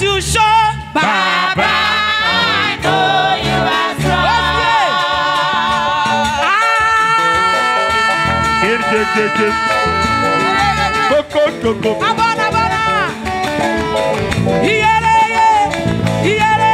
too sure. Bye bye. I know you are strong. Go, go, go, go. Abana, abana. Yere, yere.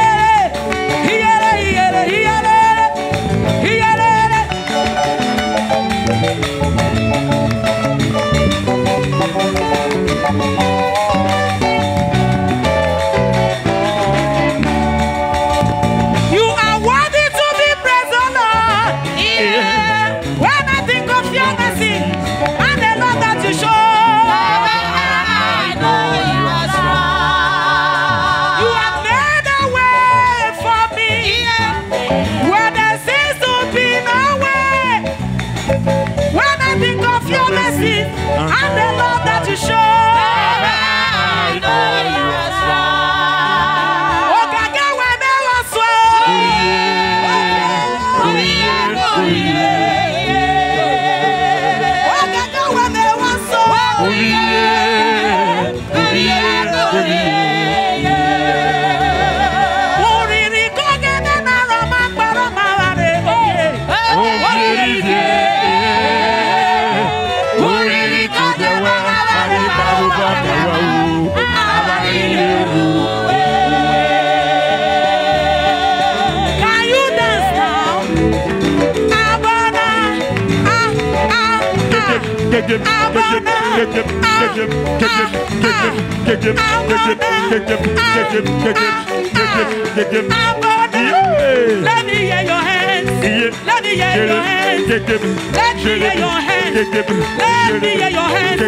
And the love that you show, I know you are strong. Oh, Gaga, when I was Let me hear your hands. Let me hear your hands. Let me hear your hands. Let me hear your hands. Let me hear your hands. Let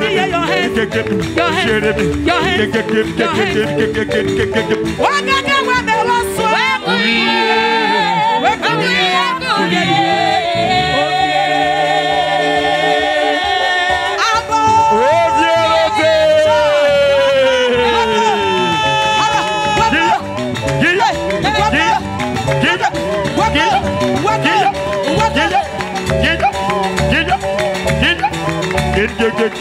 me hear your hands. Your hands. Your hands. Your hands. What the hell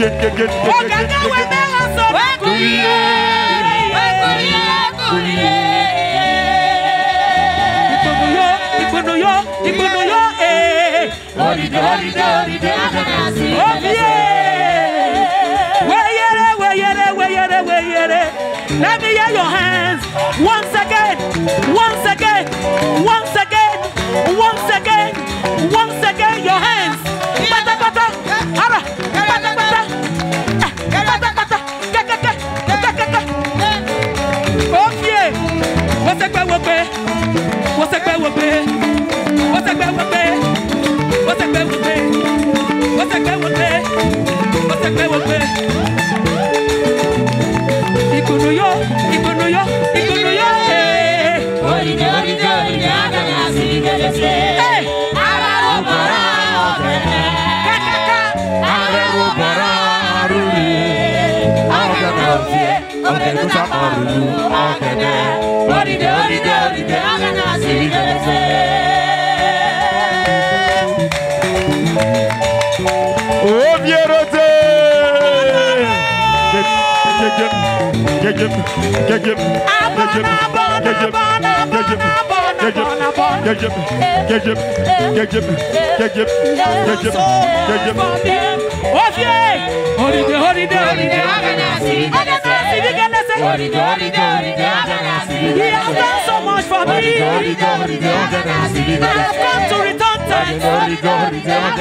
was that last one? Yeah. Let me hear your hands once again, once again, once again, once again, once again, your hands. He has done so much for me. I have come to return thanks. Let's take off from this side.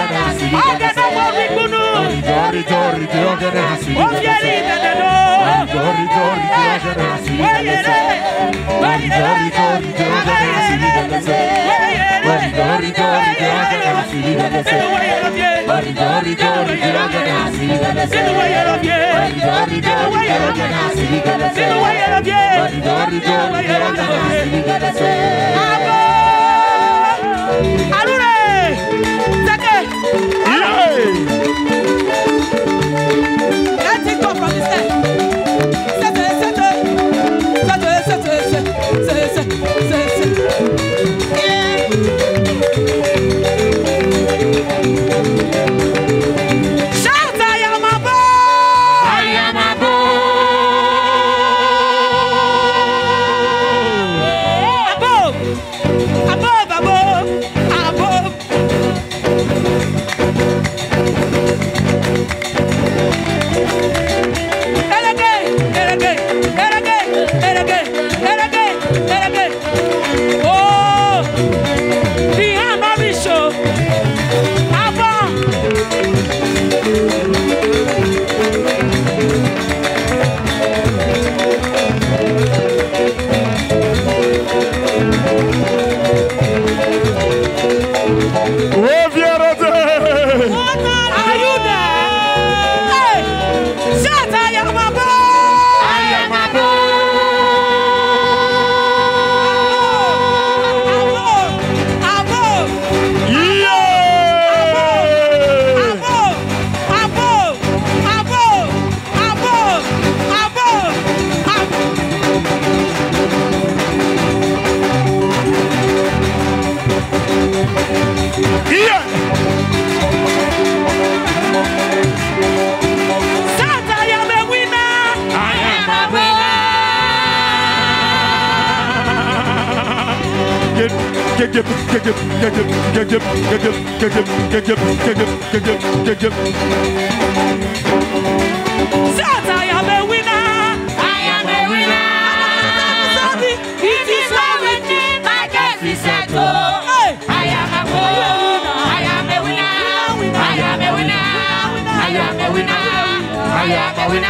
Shout, I am a boy. I am a boy. I am a winner. I am a winner. It is not waiting. My guess is set go. I am a winner. I am a winner. I am a winner. I am a winner. I am a winner.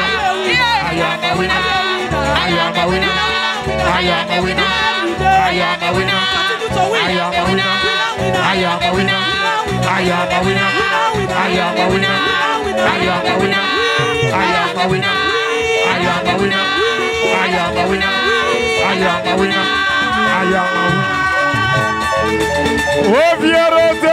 I am a winner. I am a winner. I am a winner. I am a winner. I am a winner. I am a winner. I am a winner. I am a winner. I am a winner. I am a winner. I am a winner. I am a winner. I am a winner. I am a winner. Ovierote.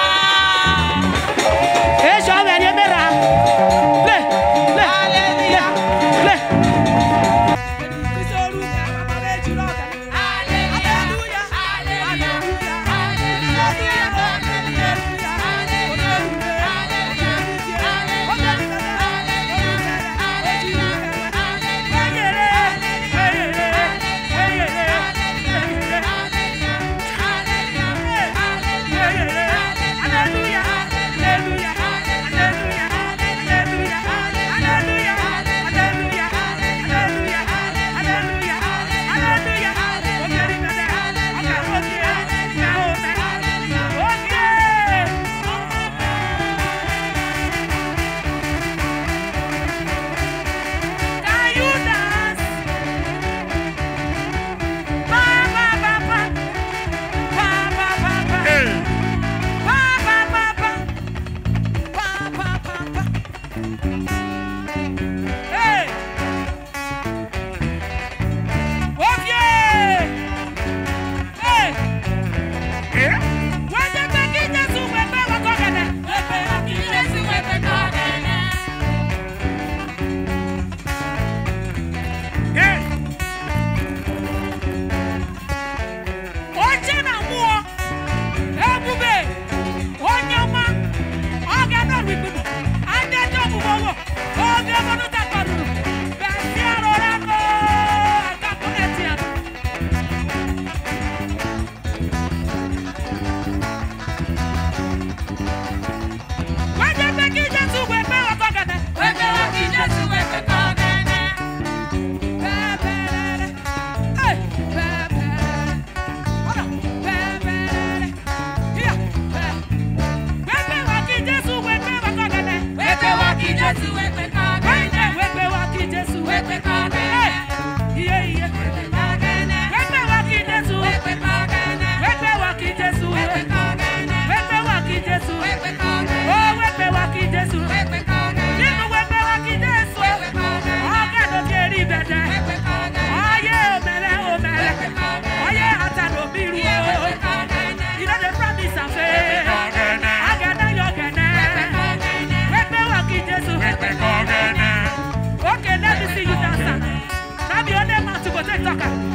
Eso a venir verá. Le, le. Hallelujah. Le. Hallelujah. Let me see you dance. Now be on them to go take talker.